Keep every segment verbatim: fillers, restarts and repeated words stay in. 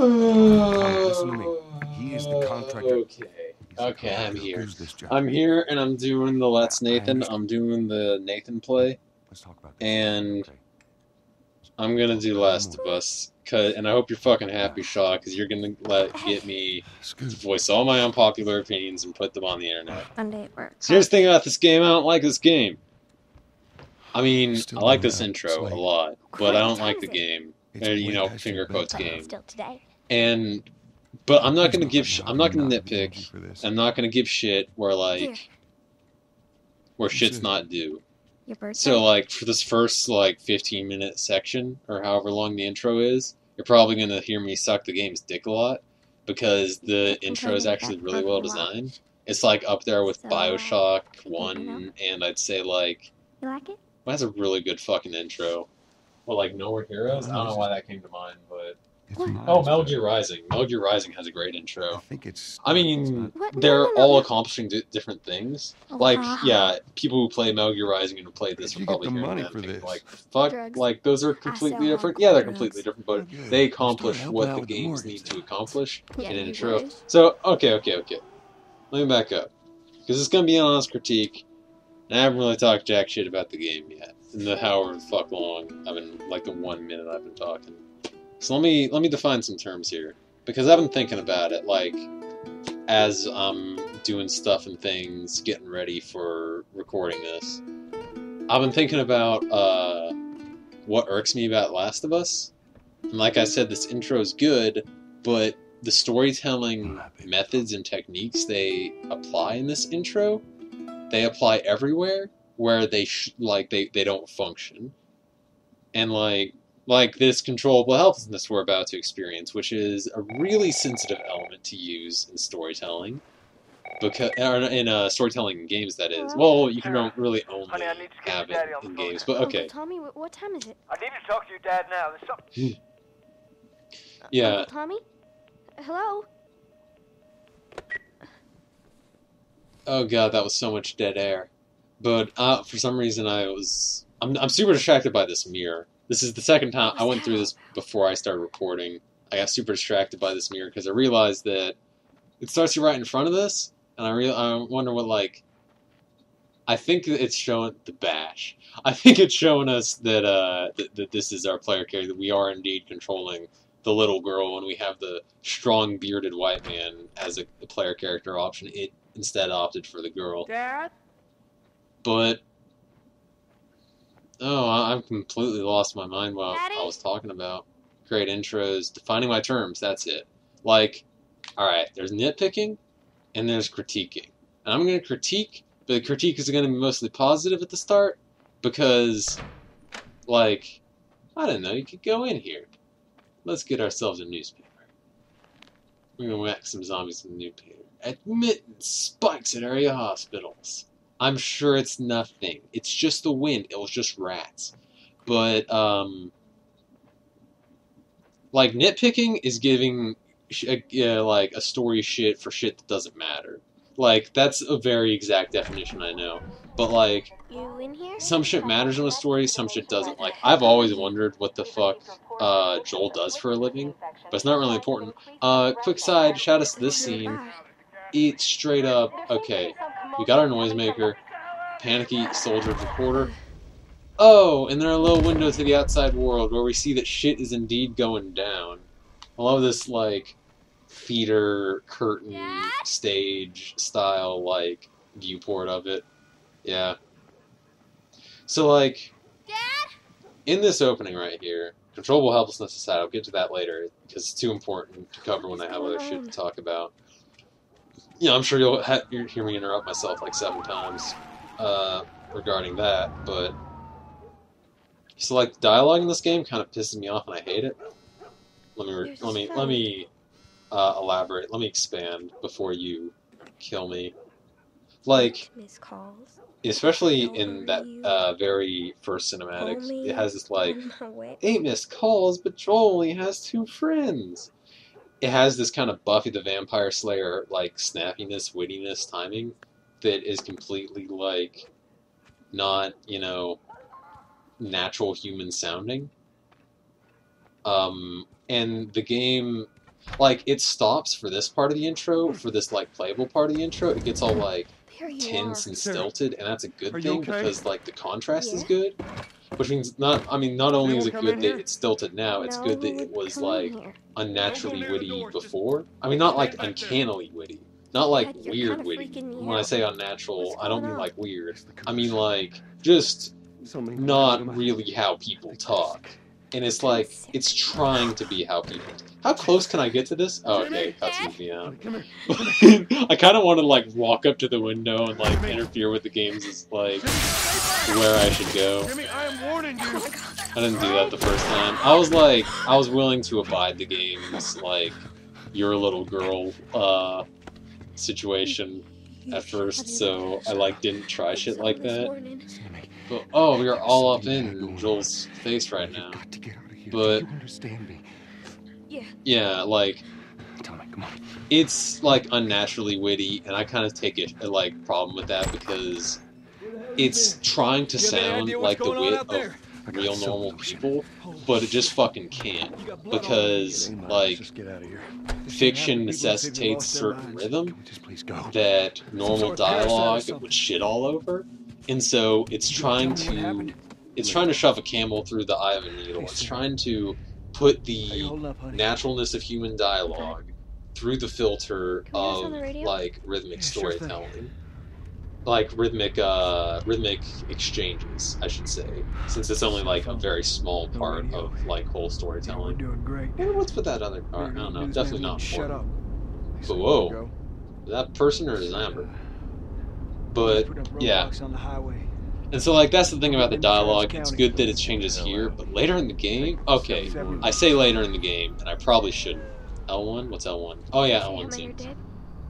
Uh, Listen to me. He is the contractor. Okay. Okay, I'm here. I'm here, and I'm doing the Let's Nathan. I'm doing the Nathan play. Let's talk about this. And I'm gonna do Last of Us. Cause, and I hope you're fucking happy, Shaw, because you're gonna let get me to voice all my unpopular opinions and put them on the internet. Sunday at work. Here's the thing about this game. I don't like this game. I mean, I like this intro a lot, but I don't like the game. Or, you know, finger quotes game. And. But I'm not gonna give. Sh I'm not gonna nitpick. I'm not gonna give shit where like, where shit's not due. So like for this first like fifteen minute section or however long the intro is, you're probably gonna hear me suck the game's dick a lot because the intro is actually really well designed. It's like up there with Bioshock one, and I'd say like, well, that's a really good fucking intro. Well, like No More Heroes. I don't know why that came to mind, but. Oh, Metal Gear Rising. Metal Gear Rising has a great intro. I think it's. I mean, they're all accomplishing d different things. Like, yeah, people who play Metal Gear Rising and who play this are probably hearing that and thinking, like, fuck, like those are completely different. Yeah, they're completely different, but they accomplish what the games need to accomplish in an intro. So, okay, okay, okay. Let me back up because it's gonna be an honest critique, and I haven't really talked jack shit about the game yet in the however the fuck long I've been, like the one minute I've been talking. So let me let me define some terms here, because I've been thinking about it, like, as I'm doing stuff and things, getting ready for recording this. I've been thinking about uh, what irks me about Last of Us, and like I said, this intro is good, but the storytelling methods and techniques they apply in this intro, they apply everywhere where they sh like they they don't function, and like. Like this controllable helplessness we're about to experience, which is a really sensitive element to use in storytelling, because or in uh, storytelling in games that is. Well, you can don't really only Honey, I need to have it Daddy in games, but okay. Uncle Tommy, what time is it? I need to talk to your dad now. There's something. Yeah. Uncle Tommy, hello. Oh god, that was so much dead air. But uh, for some reason, I was I'm I'm super distracted by this mirror. This is the second time I went through this before I started recording. I got super distracted by this mirror because I realized that it starts you right in front of this, and I real I wonder what like. I think it's showing the bash. I think it's showing us that uh that, that this is our player character, that we are indeed controlling the little girl, and we have the strong bearded white man as a, a player character option. It instead opted for the girl. Dad. But. Oh, I've completely lost my mind while Daddy? I was talking about great intros, defining my terms, that's it. Like, alright, there's nitpicking, and there's critiquing. And I'm going to critique, but the critique is going to be mostly positive at the start, because, like, I don't know, you could go in here. Let's get ourselves a newspaper. We're going to whack some zombies in the newspaper. Admit spikes at area hospitals. I'm sure it's nothing. It's just the wind. It was just rats. But, um... like, nitpicking is giving, a, uh, like, a story shit for shit that doesn't matter. Like, that's a very exact definition, I know. But, like, some shit matters in a story, some shit doesn't. Like, I've always wondered what the fuck uh, Joel does for a living. But it's not really important. Uh, quick side, shout us to this scene. It's straight up, okay... We got our noisemaker, panicky soldier reporter. Oh, and there are little windows to the outside world where we see that shit is indeed going down. I love this, like, theater, curtain, stage style, like, viewport of it. Yeah. So, like, in this opening right here, controllable helplessness aside, I'll get to that later because it's too important to cover when I have other shit to talk about. Yeah, I'm sure you'll ha you'll hear me interrupt myself like seven times uh, regarding that, but... So, like, dialogue in this game kind of pisses me off and I hate it. Let me, let me, let me uh, elaborate. Let me expand before you kill me. Like, especially in that uh, very first cinematic, it has this, like, eight missed calls, but Joel only has two friends. It has this kind of Buffy the Vampire Slayer, like, snappiness, wittiness, timing that is completely, like, not, you know, natural human sounding. Um, and the game Like, it stops for this part of the intro, for this, like, playable part of the intro. It gets all, like, tense and stilted, and that's a good thing because, like, the contrast is good. Which means, not, I mean, not only is it good that it's stilted now, it's good that it was, like, unnaturally witty before. I mean, not, like, uncannily witty. Not, like, weird witty. When I say unnatural, I don't mean, like, weird. I mean, like, just not really how people talk. And it's like, it's trying to be how people... How close can I get to this? Oh, okay, that's me out. I kind of want to, like, walk up to the window and, like, interfere with the games as, like, where I should go. I didn't do that the first time. I was, like, I was willing to abide the game's, like, your little girl, uh, situation at first, so I, like, didn't try shit like that. But, oh, we are all up in Joel's face right now. But, yeah, like, it's, like, unnaturally witty, and I kind of take a, like, problem with that because it's trying to sound like the wit of real normal people, but it just fucking can't, because, like, fiction necessitates certain rhythm that normal dialogue would shit all over. And so it's trying to, it's trying to shove a camel through the eye of a needle. It's trying to put the naturalness of human dialogue through the filter of, like, rhythmic storytelling, like rhythmic, uh, rhythmic exchanges, I should say, since it's only like a very small part of like whole storytelling. What's with that other car? I don't know. Definitely not important. But whoa, is that person or is that Amber? But, yeah. And so, like, that's the thing about the dialogue. It's good that it changes here, but later in the game? Okay, I say later in the game, and I probably shouldn't. L one? What's L one? Oh, yeah, L one seems.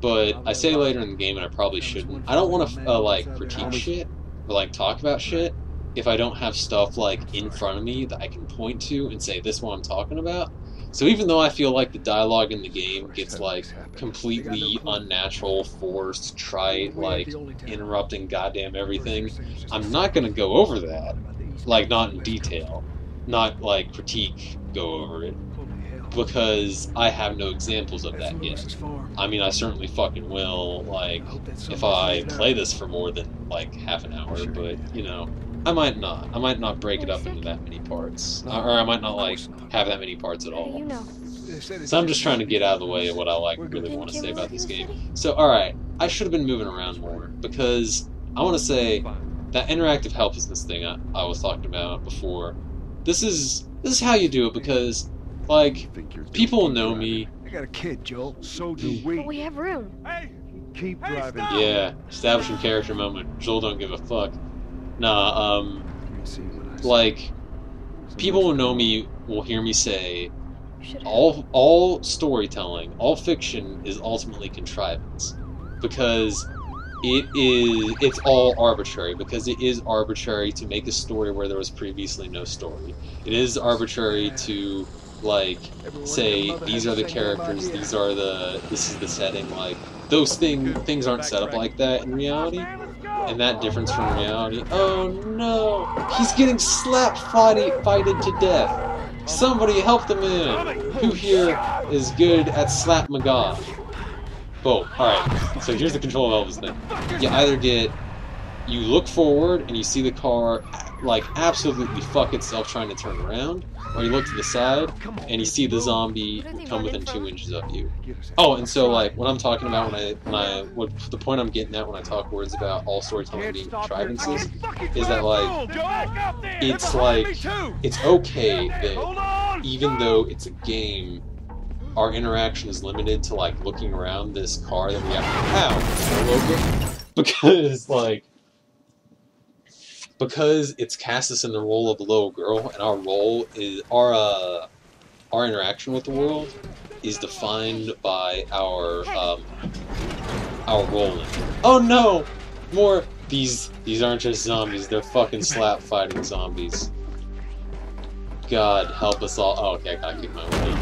But I say later in the game, and I probably shouldn't. I don't want to, uh, like, critique shit or, like, talk about shit if I don't have stuff, like, in front of me that I can point to and say, this is what I'm talking about. So even though I feel like the dialogue in the game gets, like, completely unnatural, forced, trite, like, interrupting goddamn everything, I'm not gonna go over that. Like, not in detail. Not, like, critique, go over it. Because I have no examples of that yet. I mean, I certainly fucking will, like, if I play this for more than, like, half an hour, but, you know... I might not. I might not break it up into that many parts. Or I might not, like, have that many parts at all. So I'm just trying to get out of the way of what I, like, really want to say about this game. So, alright, I should have been moving around more, because I want to say that interactive helplessness thing I, I was talking about before, this is, this is how you do it, because, like, people know me. I got a kid, Joel. So do we. But we have room. Keep driving. Yeah, establishing character moment. Joel don't give a fuck. Nah, um, like, people who know me will hear me say, all, all storytelling, all fiction is ultimately contrivance, because it is, it's all arbitrary, because it is arbitrary to make a story where there was previously no story. It is arbitrary to, like, say, these are the characters, these are the, this is the setting, like, those thing, things aren't set up like that in reality. And that difference from reality. Oh no! He's getting slap fighted to death. Somebody help the man. Who here is good at slap magog? Boom! All right. So here's the control of Elvis thing. You either get, you look forward and you see the car like absolutely fuck itself trying to turn around, or you look to the side and you see the zombie come within two inches of you. Oh, and so like what I'm talking about when I when I what the point I'm getting at when I talk words about all storytelling being contrivances is that like it's like it's okay that even though it's a game, our interaction is limited to like looking around this car that we have to pow because like. Because it's cast us in the role of the little girl, and our role is our uh, our interaction with the world is defined by our um, our role. Oh no! More these these aren't just zombies; they're fucking slap fighting zombies. God help us all! Oh, okay, I gotta keep my way.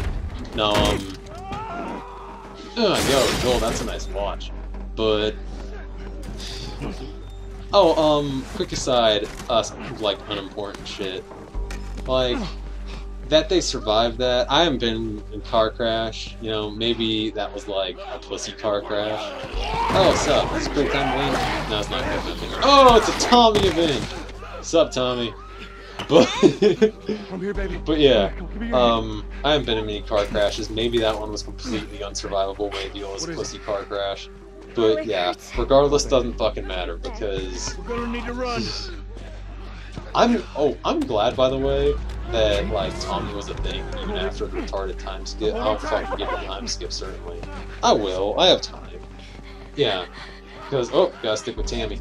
No, um, oh, yo, Joel, that's a nice watch, but. Oh, um, quick aside, us, uh, like, unimportant shit. Like, that they survived that. I haven't been in a car crash. You know, maybe that was like a pussy car crash. Oh, sup? Springtime win? No, it's not good. Nothing. Oh, it's a Tommy event. Sup, Tommy? But I'm here, baby. But yeah, um, I haven't been in many car crashes. Maybe that one was completely unsurvivable. Maybe it was a pussy car crash. But yeah, regardless, doesn't fucking matter because we're gonna need to run. I'm oh, I'm glad, by the way, that like Tommy was a thing even after the retarded time skip. I'll fucking get the time skip certainly. I will. I have time. Yeah, because oh, gotta stick with Tammy.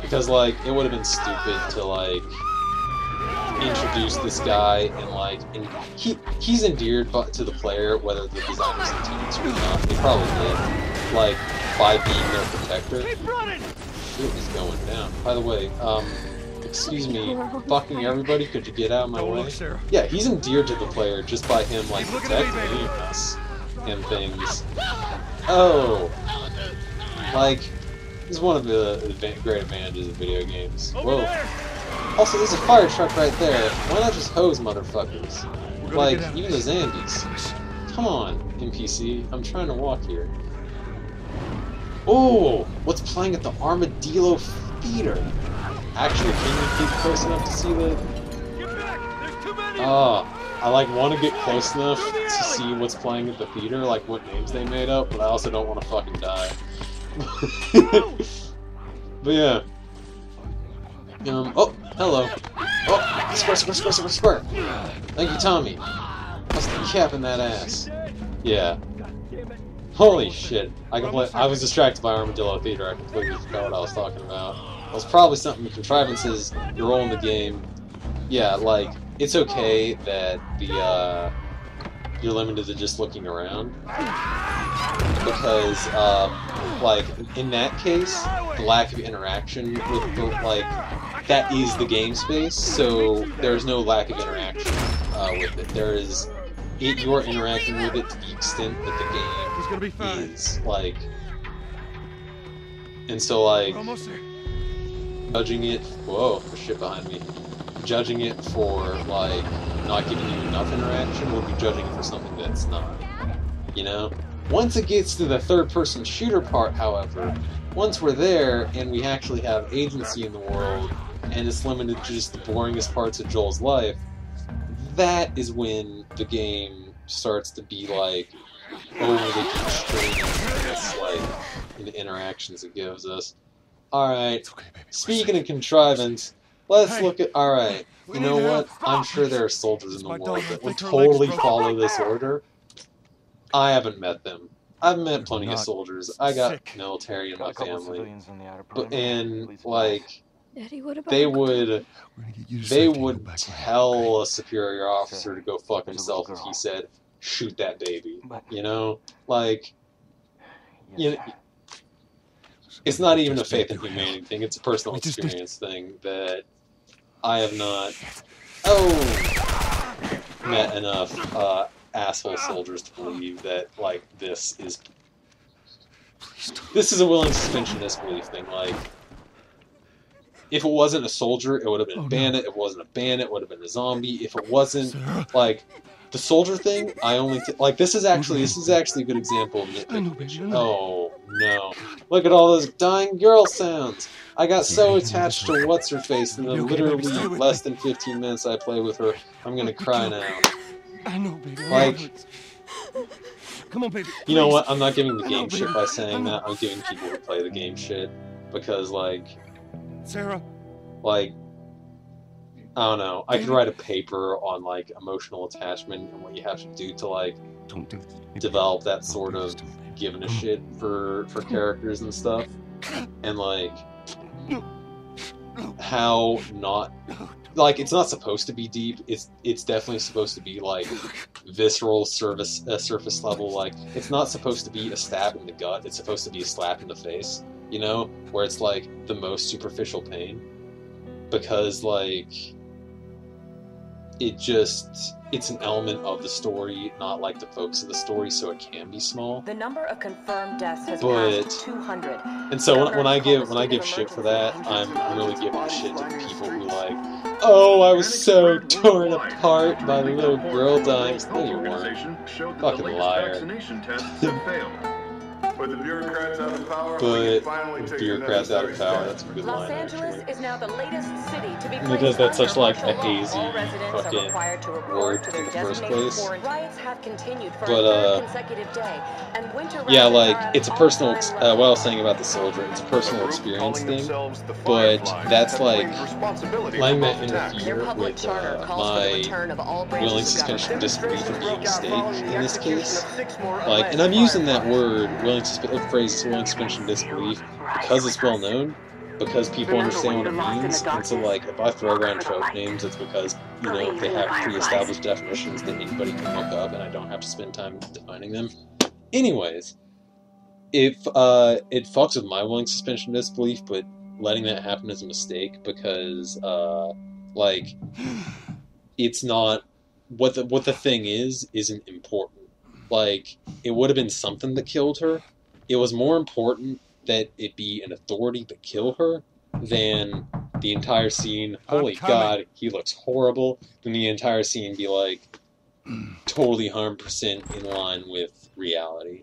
Because like it would have been stupid to like introduce this guy and like and he he's endeared to the player whether the designers intended to or not. They probably did. Like by being their protector. Shit is going down. By the way, um. Excuse me, fucking everybody, could you get out of my way? Yeah, he's endeared to the player just by him, like, protecting us and things. Oh! Like, this is one of the great advantages of video games. Whoa. Also, there's a fire truck right there. Why not just hose motherfuckers? Like, even the Zombies. Come on, N P C. I'm trying to walk here. Oh! What's playing at the Armadillo Theater? Actually, can you keep close enough to see the... Oh, I like want to get close enough to see what's playing at the theater, like what names they made up, but I also don't want to fucking die. But yeah. Um, oh, hello. Oh, square, square, square, square, square. Thank you, Tommy. What's the cap in that ass? Yeah. Holy shit. I completely, I was distracted by Armadillo Theater. I completely forgot what I was talking about. It was probably something contrivances your role in the game. Yeah, like it's okay that the uh, you're limited to just looking around because, um, like in that case, the lack of interaction with the, like that is the game space. So there's no lack of interaction uh, with it. There is it, you're interacting with it to the extent that the game is like, and so like. Judging it, whoa, there's shit behind me. Judging it for, like, not giving you enough interaction, we'll be judging it for something that's not. You know? Once it gets to the third-person shooter part, however, once we're there and we actually have agency in the world, and it's limited to just the boringest parts of Joel's life, that is when the game starts to be, like, overly constraining against, like, in the interactions it gives us. Alright, okay, speaking of contrivance, let's hey, look at... Alright, you know what? I'm sure there are soldiers in the world that would totally follow this order. I haven't met them. I've met plenty of soldiers. I got military in my family. But, and, like, they would... They would tell a superior officer to go fuck himself if he said, shoot that baby. You know? Like... you know, it's not even a faith in humanity thing, it's a personal experience thing that I have not, oh, met enough uh, asshole soldiers to believe that, like, this is, this is a willing suspension of disbelief thing, like, if it wasn't a soldier, it would have been a bandit, if it wasn't a bandit, it would have been a zombie, if it wasn't, like, the soldier thing, I only, t like, this is actually, this is actually a good example of nitpicking. Oh. No. Look at all those dying girl sounds! I got so attached to What's-Her-Face in the literally less than fifteen minutes I play with her. I'm gonna cry now. I know, baby. Like... Come on, baby. You know what? I'm not giving the game shit by saying that. I'm giving people who play the game shit. Because, like... Sarah. Like... I don't know. I could write a paper on, like, emotional attachment and what you have to do to, like, develop that sort of... giving a shit for for characters and stuff, and like how not like it's not supposed to be deep. It's it's definitely supposed to be like visceral service uh, surface level. Like it's not supposed to be a stab in the gut. It's supposed to be a slap in the face. You know, where it's like the most superficial pain, because like it just. It's an element of the story, not like the focus of the story, so it can be small. The number of confirmed deaths has but, passed two hundred. And so when, when I give when I give shit for that, I'm really giving shit to the people who like Oh, I was so torn apart by the little girl dying. No, you weren't. Fucking liar. But the bureaucrats out of power, bureaucrats out of power, that's a good line, actually. Because that's such like a hazy fucking word in the first place. But, uh, yeah, like, it's a personal, ex uh, what I was saying about the soldier, it's a personal experience thing, but that's like, I met in a year with uh, my willing suspension of disbelief for being a mistake in this case. Like, and I'm using that word, willing the phrase is willing suspension of disbelief because it's well known, because people understand what it means, and so like if I throw around trope names, it's because, you know, they have pre-established definitions that anybody can look up and I don't have to spend time defining them. Anyways, if uh, it fucks with my willing suspension of disbelief, but letting that happen is a mistake because uh, like it's not what the, what the thing is isn't important. Like, it would have been something that killed her. It was more important that it be an authority to kill her than the entire scene, holy god, he looks horrible, than the entire scene be like, totally one hundred percent in line with reality.